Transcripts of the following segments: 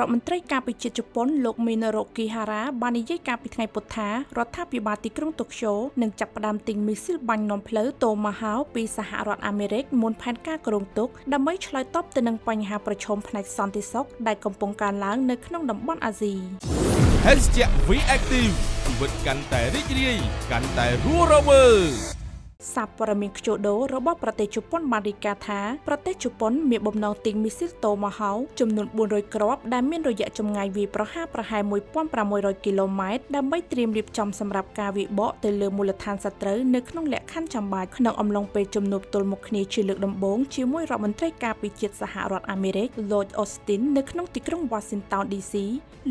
รัฐมนตรีการไปเจียดจุปนโลกมินาโรกิฮาระบานิยการไปไงปุถะรัฐพิบาลติกรงตกโชหนึ่งจับประดามติงมิซิลบังนอมเพลโตมาฮาวปีสหรัฐอเมริกมวลพันก้ากรงตกดำไว้ชลอยตบแต่หนึ่งปัญหาประชมภายในซอนติซอกได้กำปองการล้างในขนมดับบอนอาซีเฮสเจวีแอคทีฟบทกันแต่ริกรีกันแต่รู้ระเวอสาปรมิงโจโดระบบประเทศจุปนมาริกาธาประเทศจุปนมีบมนองติงมิซิโตมาเฮาจำนวนบุญรอยกรอบได้เมียนรอยะจำไงวีประห้าประหายมวยป้อมประมวยรอยกิโลเมตรได้ไม่เตรียมรีบจำสำหรับการวิบะเตลือมูลธานสตร์นึกน้องแหละขั้นจำบาดขนมอมลงไปจำนวนตัวมุกนีชิลึกดำบงชิมวยรอบมันไตรกาปิจิตสหรัฐอเมริกโลดออสตินนึกน้องติกรงวอชิงตันดีซี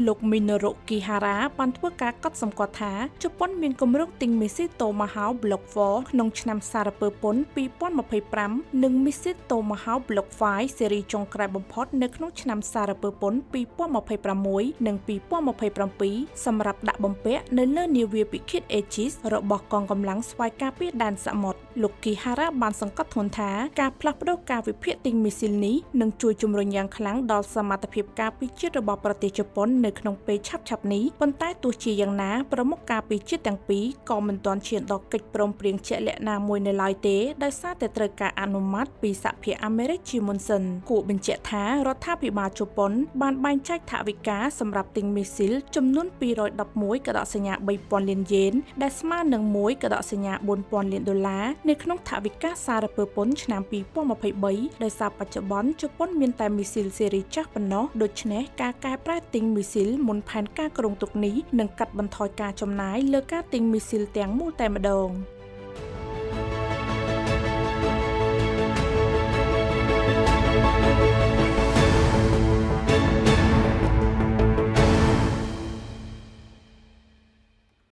ลูกมินโรกิฮาระปันทั่วกากัดสมกธาจุปนเมียนกมรุงติงมิซิโตมาเฮาบล็อกฟอร์นงนำสารเปิดผลปีป้อนมาเผยพร้ำหนึ่งมิซิโตมาฮาวบล็อกไฟเซรีจงกลายบอมพอดนึกนุชนำสารเปิดผลปีป้อนมาเผยพร้ำมวยหนึ่งปีป้อนมาเผยพร้ำปีสำหรับดับบอมเปะเนเนอร์นิวเวียปิคิดเอจิสระบอกกองกำลังสวายกาเปียดันสมดลูกกีฮาระบานสังกัดทนท้าการพลักโดกาวิเพียติงมิซิลนี้หนึ่งจุยจุมรนยังครั้งดอลสมาตเพียกาปิจิตระบอกประเทศญี่ปุ่นในขนมเปย์ชับๆนี้บนใต้ตัวชียังน้าประมุกกาปิจิตแต่งปีกองมันตอนเฉียดดอกกิจปรมเปลี่ยนเฉลนามวยในลายเตะได้ทราบแต่ตรกาอนุมัติปีสะเพียอเมริกจิมอนสันกูเป็นเจท้ารถท่าพิบาลจุปนบานใบแจกถาวิกาสำหรับติงมิซิลจำนวนปีรอยดับมวยกระดาษสัญญาใบปอนเลียนเยนได้สมาหนึ่งมวยกระดาษสัญญาบนปอนเลียนดอลลาร์ในขนมถาวิกาซาดเปอร์ปนชนามปีป้อมมาเผยใบได้ทราบปัจจุบันจุปนมีแต่มิซิลเซริจักปนเนาะโดยเฉพาะการแก้ปลายติงมิซิลมุนแผ่นก้ากรงตุกนี้หนึ่งกัดบรรทอยการจำนายเลือกก้าติงมิซิลเตียงมู่แต่มาดอง